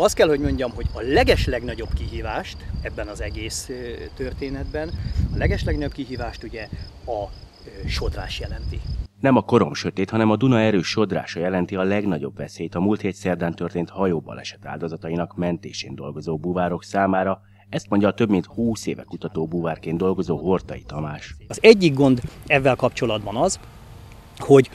Azt kell, hogy mondjam, hogy a legeslegnagyobb kihívást ebben az egész történetben, a legeslegnagyobb kihívást ugye a sodrás jelenti. Nem a korom sötét, hanem a Duna erős sodrása jelenti a legnagyobb veszélyt a múlt hét szerdán történt hajóbaleset áldozatainak mentésén dolgozó búvárok számára. Ezt mondja a több mint 20 éve kutató búvárként dolgozó Hortai Tamás. Az egyik gond ezzel kapcsolatban az, hogy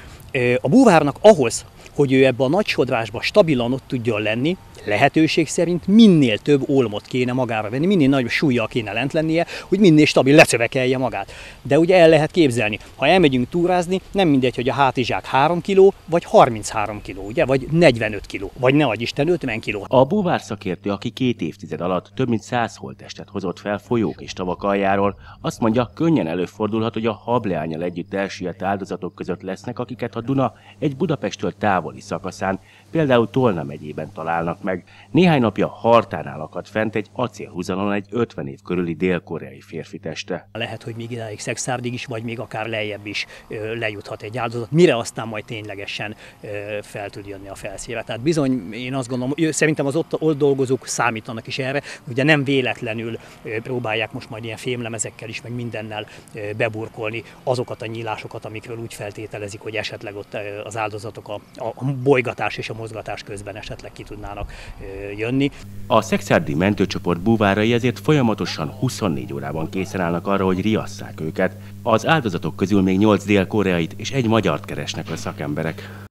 a búvárnak ahhoz, hogy ő ebbe a nagy sodrásba stabilan ott tudjon lenni, lehetőség szerint minél több olmot kéne magára venni, minél nagyobb súlya kéne lent lennie, hogy minél stabil lecövekelje magát. De ugye el lehet képzelni, ha elmegyünk túrázni, nem mindegy, hogy a hátizsák 3 kg, vagy 33 kg, ugye? Vagy 45 kg, vagy ne adj Isten 50 kg. A búvár szakértő, aki 2 évtized alatt több mint 100 holttestet hozott fel folyók és tavak aljáról, azt mondja, könnyen előfordulhat, hogy a hableánnyal együtt elsüllyedt áldozatok között lesznek, akiket a Duna egy Budapesttől távoli szakaszán, például Tolna megyében találnak meg. Néhány napja Hartánál akadt fent egy acélhuzalon egy 50 év körüli dél-koreai férfi teste. Lehet, hogy még idáig Szexárdig is, vagy még akár lejjebb is lejuthat egy áldozat, mire aztán majd ténylegesen fel tud jönni a felszínre. Tehát bizony, én azt gondolom, szerintem az ott dolgozók számítanak is erre, ugye nem véletlenül próbálják most majd ilyen fémlemezekkel is, meg mindennel beburkolni azokat a nyílásokat, amikről úgy feltételezik, hogy esetleg ott az áldozatok a bolygatás és a mozgatás közben esetleg ki tudnának jönni. A szexárdi mentőcsoport búvárai ezért folyamatosan 24 órában készen állnak arra, hogy riasszák őket. Az áldozatok közül még 8 dél-koreait és egy magyart keresnek a szakemberek.